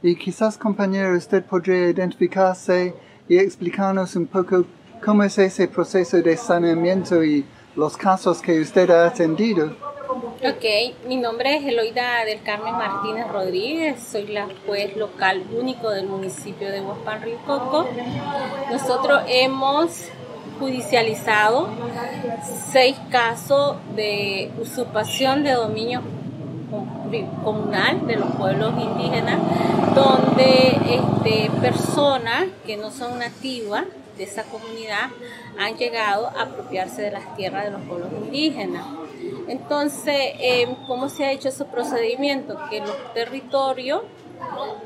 Y quizás, compañero, usted podría identificarse y explicarnos un poco cómo es ese proceso de saneamiento y los casos que usted ha atendido. Ok, mi nombre es Eloida del Carmen Martínez Rodríguez, soy la juez local único del municipio de Waspám Rio Coco. Nosotros hemos judicializado 6 casos de usurpación de dominio comunal de los pueblos indígenas, donde personas que no son nativas de esa comunidad han llegado a apropiarse de las tierras de los pueblos indígenas. Entonces, ¿cómo se ha hecho ese procedimiento? Que los territorios,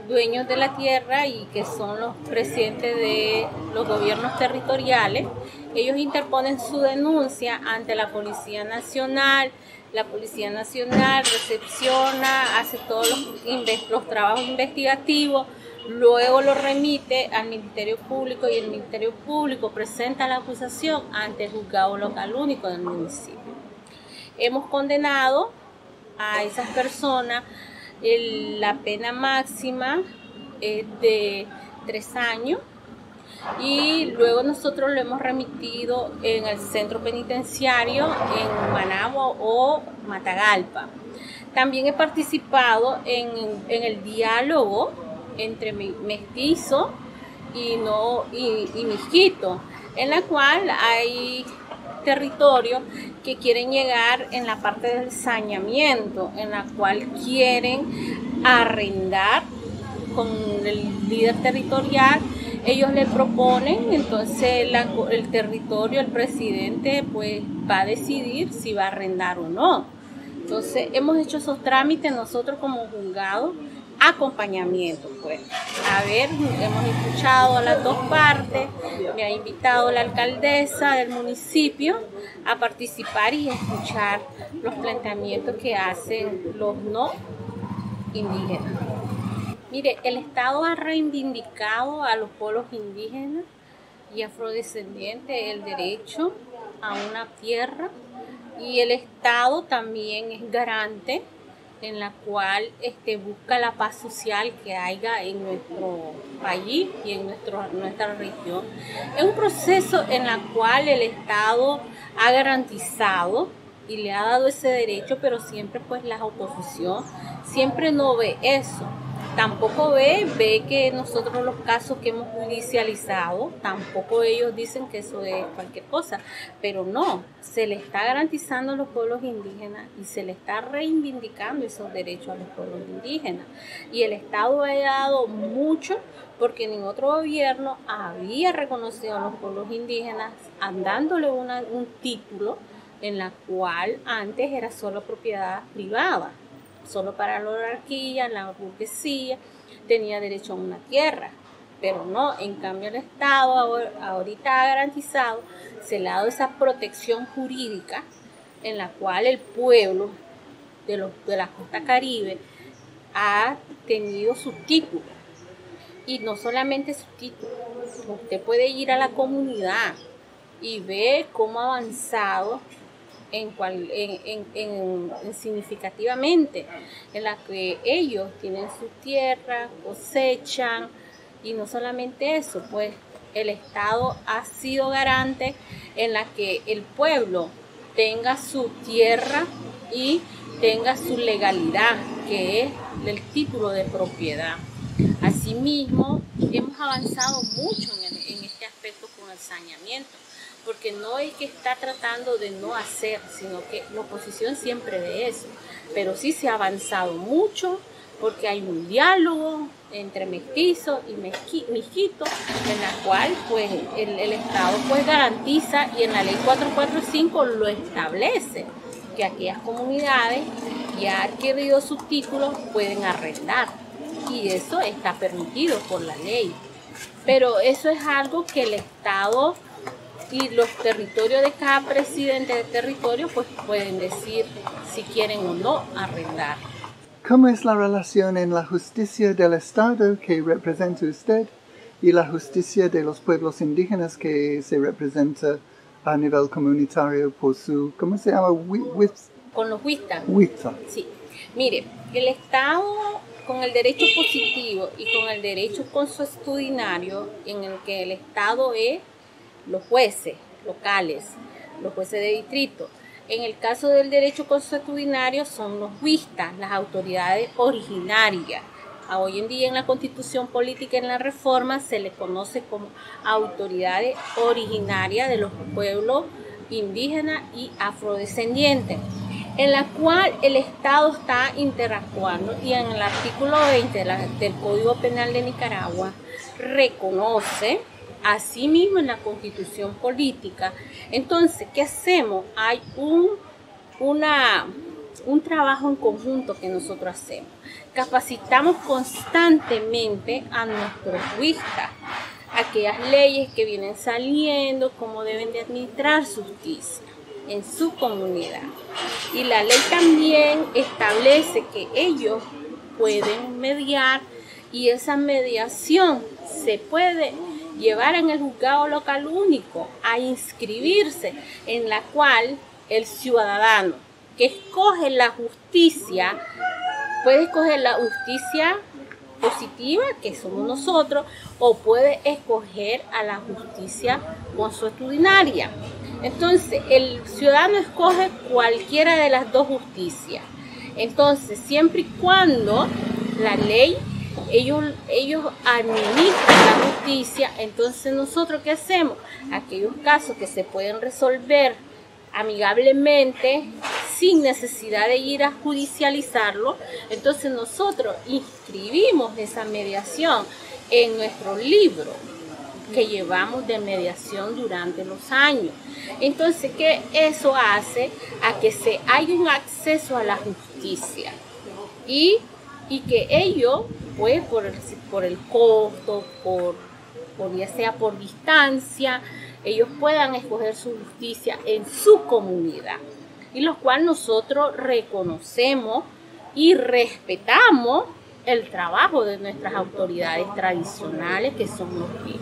dueños de la tierra y que son los presidentes de los gobiernos territoriales, ellos interponen su denuncia ante la Policía Nacional. La Policía Nacional recepciona, hace todos los trabajos investigativos, luego lo remite al Ministerio Público y el Ministerio Público presenta la acusación ante el Juzgado Local Único del municipio. Hemos condenado a esas personas la pena máxima es de 3 años y luego nosotros lo hemos remitido en el centro penitenciario en Managua o Matagalpa. También he participado en el diálogo entre mestizo y miskitu, en la cual hay territorios que quieren llegar en la parte del saneamiento, en la cual quieren arrendar con el líder territorial. Ellos le proponen, entonces el territorio, el presidente, pues va a decidir si va a arrendar o no. Entonces hemos hecho esos trámites nosotros como juzgado, acompañamiento, pues. A ver, hemos escuchado a las dos partes, me ha invitado la alcaldesa del municipio a participar y a escuchar los planteamientos que hacen los no indígenas. Mire, el Estado ha reivindicado a los pueblos indígenas y afrodescendientes el derecho a una tierra y el Estado también es garante en la cual busca la paz social que haya en nuestro país y en nuestra región. Es un proceso en la cual el Estado ha garantizado y le ha dado ese derecho, pero siempre pues la oposición siempre no ve eso. Tampoco ve que nosotros los casos que hemos judicializado, tampoco ellos dicen que eso es cualquier cosa, pero no, se le está garantizando a los pueblos indígenas y se le está reivindicando esos derechos a los pueblos indígenas. Y el Estado ha dado mucho porque ningún otro gobierno había reconocido a los pueblos indígenas dándole un título en la cual antes era solo propiedad privada. Solo para la oligarquía, la burguesía, tenía derecho a una tierra, pero no, en cambio el Estado ahorita ha garantizado, se le ha dado esa protección jurídica en la cual el pueblo de la costa caribe ha tenido su título, y no solamente su título, usted puede ir a la comunidad y ver cómo ha avanzado significativamente, en la que ellos tienen su tierra, cosechan, y no solamente eso, pues el Estado ha sido garante en la que el pueblo tenga su tierra y tenga su legalidad, que es el título de propiedad. Asimismo, hemos avanzado mucho en este aspecto con el saneamiento, porque no es que está tratando de no hacer, sino que la oposición siempre ve eso. Pero sí se ha avanzado mucho, porque hay un diálogo entre mestizos y miskitu, en la cual pues, el Estado pues, garantiza, y en la Ley 445 lo establece, que aquellas comunidades que han adquirido sus títulos pueden arrendar, y eso está permitido por la ley. Pero eso es algo que el Estado y los territorios de cada presidente de territorio pues pueden decir si quieren o no arrendar. ¿Cómo es la relación en la justicia del Estado que representa usted y la justicia de los pueblos indígenas que se representa a nivel comunitario por su, ¿cómo se llama? Con los huistas. Sí. Mire, el Estado con el derecho positivo y con el derecho consuetudinario, en el que el Estado es los jueces locales, los jueces de distrito. En el caso del derecho consuetudinario son los huistas, las autoridades originarias. Hoy en día en la Constitución Política, en la reforma, se les conoce como autoridades originarias de los pueblos indígenas y afrodescendientes, en la cual el Estado está interactuando, y en el artículo 20 del Código Penal de Nicaragua reconoce asimismo en la Constitución Política. Entonces, ¿qué hacemos? Hay un trabajo en conjunto que nosotros hacemos. Capacitamos constantemente a nuestros juristas, aquellas leyes que vienen saliendo, cómo deben de administrar su justicia en su comunidad. Y la ley también establece que ellos pueden mediar, y esa mediación se puede llevar en el Juzgado Local Único a inscribirse, en la cual el ciudadano que escoge la justicia puede escoger la justicia positiva, que somos nosotros, o puede escoger a la justicia consuetudinaria. Entonces, el ciudadano escoge cualquiera de las dos justicias. Entonces, siempre y cuando la ley, ellos administran la justicia, entonces nosotros, ¿qué hacemos? Aquellos casos que se pueden resolver amigablemente, sin necesidad de ir a judicializarlo, entonces nosotros inscribimos esa mediación en nuestro libro que llevamos de mediación durante los años. Entonces, ¿qué eso hace? A que haya un acceso a la justicia, y que ellos, pues, por el costo, por ya sea por distancia, ellos puedan escoger su justicia en su comunidad, y los cuales nosotros reconocemos y respetamos el trabajo de nuestras autoridades tradicionales, que son los